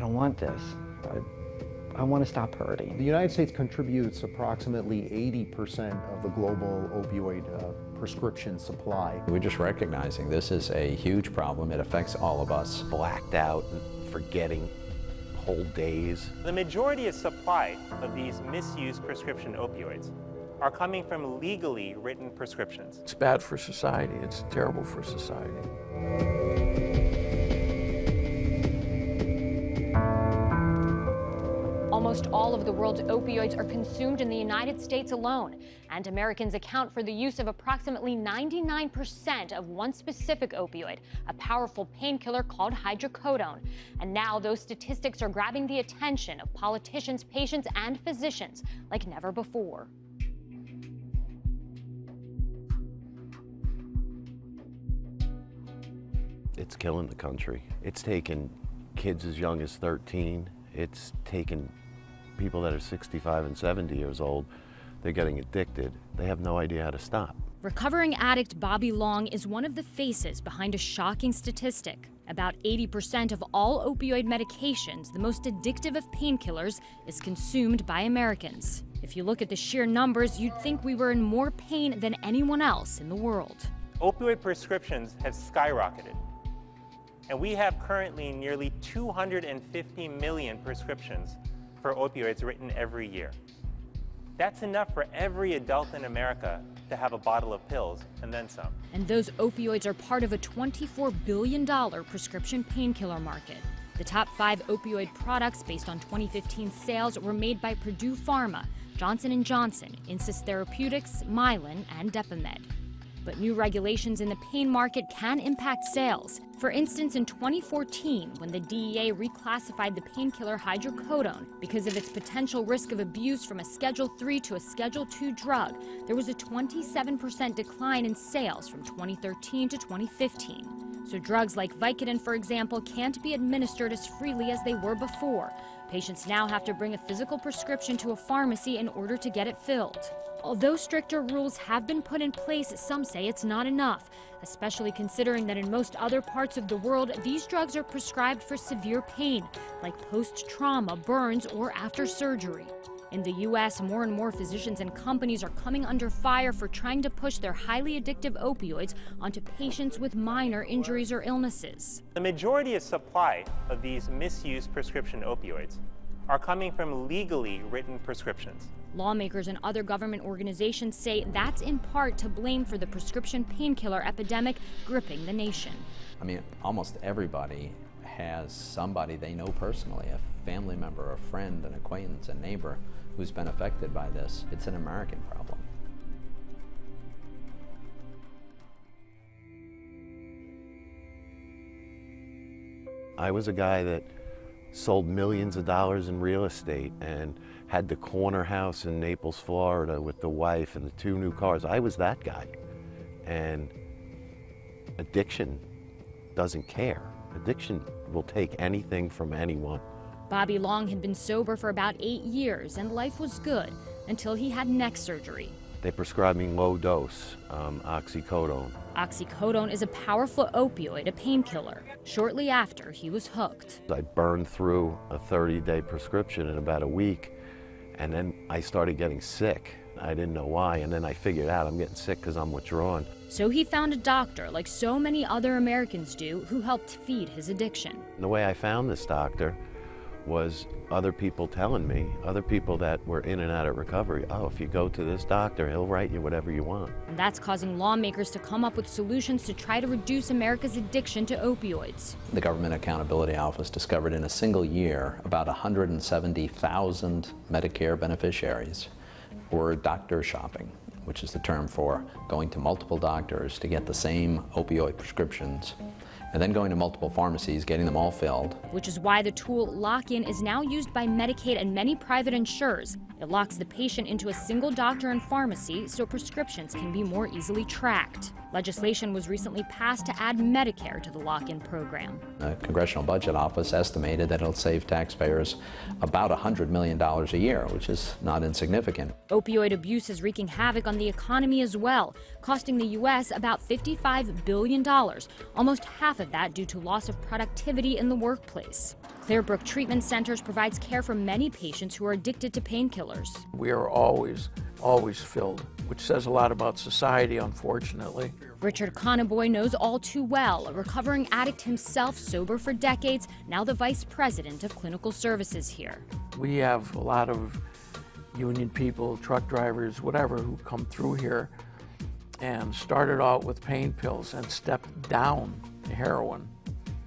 I don't want this. I want to stop hurting. The United States contributes approximately 80% of the global opioid prescription supply. We're just recognizing this is a huge problem. It affects all of us. Blacked out, forgetting whole days. The majority of supply of these misused prescription opioids are coming from legally written prescriptions. It's bad for society. It's terrible for society. Almost all of the world's opioids are consumed in the United States alone, and Americans account for the use of approximately 99% of one specific opioid, a powerful painkiller called hydrocodone. And now those statistics are grabbing the attention of politicians, patients, and physicians like never before. It's killing the country. It's taken kids as young as 13. It's taken people that are 65 and 70 years old. They're getting addicted. They have no idea how to stop. Recovering addict Bobby Long is one of the faces behind a shocking statistic. About 80% of all opioid medications, the most addictive of painkillers, is consumed by Americans. If you look at the sheer numbers, you'd think we were in more pain than anyone else in the world. Opioid prescriptions have skyrocketed. And we have currently nearly 250 million prescriptions for opioids written every year. That's enough for every adult in America to have a bottle of pills and then some. And those opioids are part of a $24 billion prescription painkiller market. The top 5 opioid products based on 2015 sales were made by Purdue Pharma, Johnson & Johnson, Insys Therapeutics, Mylan, and Depomed. But new regulations in the pain market can impact sales. For instance, in 2014, when the DEA reclassified the painkiller hydrocodone because of its potential risk of abuse from a Schedule III to a Schedule II drug, there was a 27% decline in sales from 2013 to 2015. So drugs like Vicodin, for example, can't be administered as freely as they were before. Patients now have to bring a physical prescription to a pharmacy in order to get it filled. Although stricter rules have been put in place, some say it's not enough, especially considering that in most other parts of the world, these drugs are prescribed for severe pain, like post-trauma, burns, or after surgery. In the U.S., more and more physicians and companies are coming under fire for trying to push their highly addictive opioids onto patients with minor injuries or illnesses. The majority of supply of these misused prescription opioids are coming from legally written prescriptions. Lawmakers and other government organizations say that's in part to blame for the prescription painkiller epidemic gripping the nation. I mean, almost everybody has somebody they know personally, a family member, a friend, an acquaintance, a neighbor who's been affected by this. It's an American problem. I was a guy that sold millions of dollars in real estate and had the corner house in Naples, Florida with the wife and the 2 new cars. I was that guy. And addiction doesn't care. Addiction will take anything from anyone. Bobby Long had been sober for about 8 years and life was good until he had neck surgery. They prescribed me low dose oxycodone. Oxycodone is a powerful opioid, a painkiller. Shortly after, he was hooked. I burned through a 30-day prescription in about a week, and then I started getting sick. I didn't know why, and then I figured out I'm getting sick because I'm withdrawn. So he found a doctor, like so many other Americans do, who helped feed his addiction. The way I found this doctor was other people telling me, other people that were in and out of recovery, oh, if you go to this doctor, he'll write you whatever you want. And that's causing lawmakers to come up with solutions to try to reduce America's addiction to opioids. The Government Accountability Office discovered in a single year about 170,000 Medicare beneficiaries were doctor shopping, which is the term for going to multiple doctors to get the same opioid prescriptions, and then going to multiple pharmacies, getting them all filled. Which is why the tool Lock-In is now used by Medicaid and many private insurers. It locks the patient into a single doctor and pharmacy so prescriptions can be more easily tracked. Legislation was recently passed to add Medicare to the Lock-In program. The Congressional Budget Office estimated that it'll save taxpayers about $100 million a year, which is not insignificant. Opioid abuse is wreaking havoc on the economy as well, costing the U.S. about $55 billion, almost half of that due to loss of productivity in the workplace. Clearbrook Treatment Centers provides care for many patients who are addicted to painkillers. We are always filled, which says a lot about society, unfortunately. Richard Connaboy knows all too well, a recovering addict himself, sober for decades, now the vice president of clinical services here. We have a lot of union people, truck drivers, whatever, who come through here and started out with pain pills and stepped down to heroin.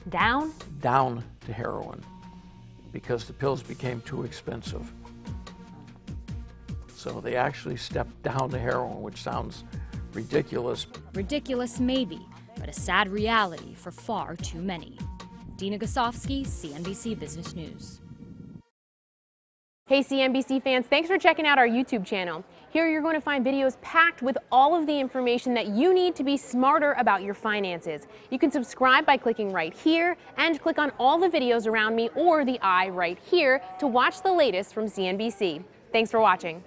Down? Down to heroin, because the pills became too expensive. So they actually stepped down to heroin, which sounds ridiculous. Ridiculous maybe, but a sad reality for far too many. Dina Gusovsky, CNBC Business News. Hey CNBC fans, thanks for checking out our YouTube channel. Here you're going to find videos packed with all of the information that you need to be smarter about your finances. You can subscribe by clicking right here and click on all the videos around me or the eye right here to watch the latest from CNBC. Thanks for watching.